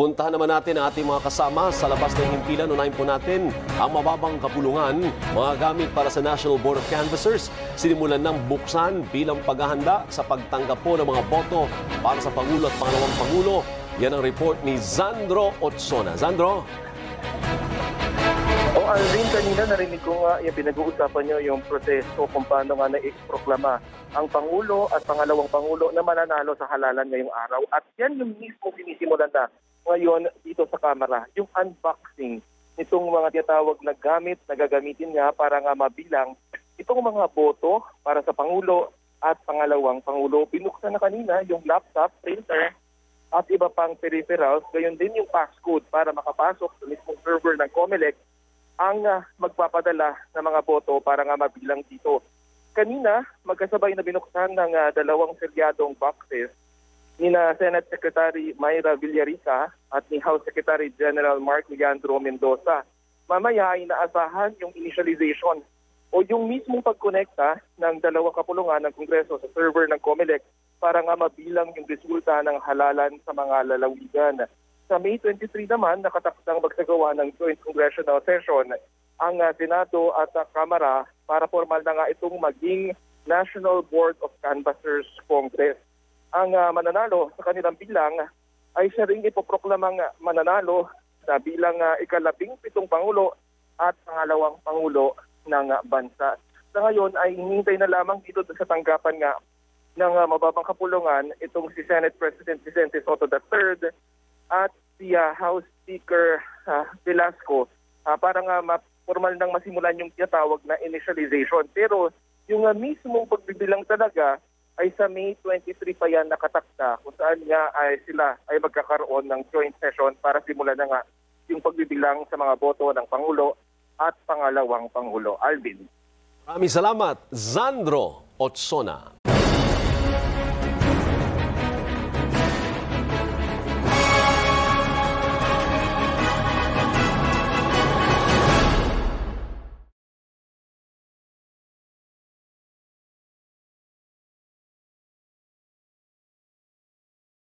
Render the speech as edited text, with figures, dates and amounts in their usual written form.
Puntahan naman natin ang ating mga kasama sa labas ng himpilan. Unahin po natin ang mababang kapulungan, mga gamit para sa National Board of Canvassers. Sinimulan ng buksan bilang paghahanda sa pagtanggap po ng mga boto para sa Pangulo at Pangalawang Pangulo. Yan ang report ni Sandro Otsona. Sandro? O Alvin, kanina narinig ko nga yung pinag-uusapan nyo yung proseso kung paano nga na-exproklama ang Pangulo at Pangalawang Pangulo na mananalo sa halalan ngayong araw. At yan yung mismo sinisimulan na ngayon dito sa kamera, yung unboxing nitong mga tinatawag na gamit na gagamitin nga para nga mabilang itong mga boto para sa Pangulo at Pangalawang Pangulo. Binuksan na kanina yung laptop, printer at iba pang peripherals. Gayon din yung passcode para makapasok sa mismong server ng COMELEC ang magpapadala ng mga boto para nga mabilang dito. Kanina, magkasabay na binuksan ng dalawang selyadong boxes ni na Senate Secretary Mayra Villarica at ni House Secretary General Mark Leandro Mendoza. Mamaya ay inaasahan yung initialization o yung mismong pagkonekta ng dalawang kapulungan ng Kongreso sa server ng COMELEC para nga mabilang yung resulta ng halalan sa mga lalawigan. Sa May 23 naman, nakatakdang magsagawa ng joint congressional session ang Senado at Kamara para formal na nga itong maging National Board of Canvassers Congress. Ang mananalo sa kanilang bilang ay siya rin ipoproklamang mananalo sa bilang ika-17 Pangulo at Pangalawang Pangulo ng bansa. Sa ngayon ay hinihintay na lamang dito sa tanggapan nga ng mababang kapulungan itong si Senate President Vicente Sotto III at si House Speaker Velasco para nga formal nang masimulan yung tinatawag na initialization. Pero yung mismong pagbibilang talaga ay sa May 23 pa yan nakatakda kung saan nga ay sila ay magkakaroon ng joint session para simulan na nga yung pagbibilang sa mga boto ng Pangulo at Pangalawang Pangulo. Alvin. Maraming salamat, Sandro Otsona.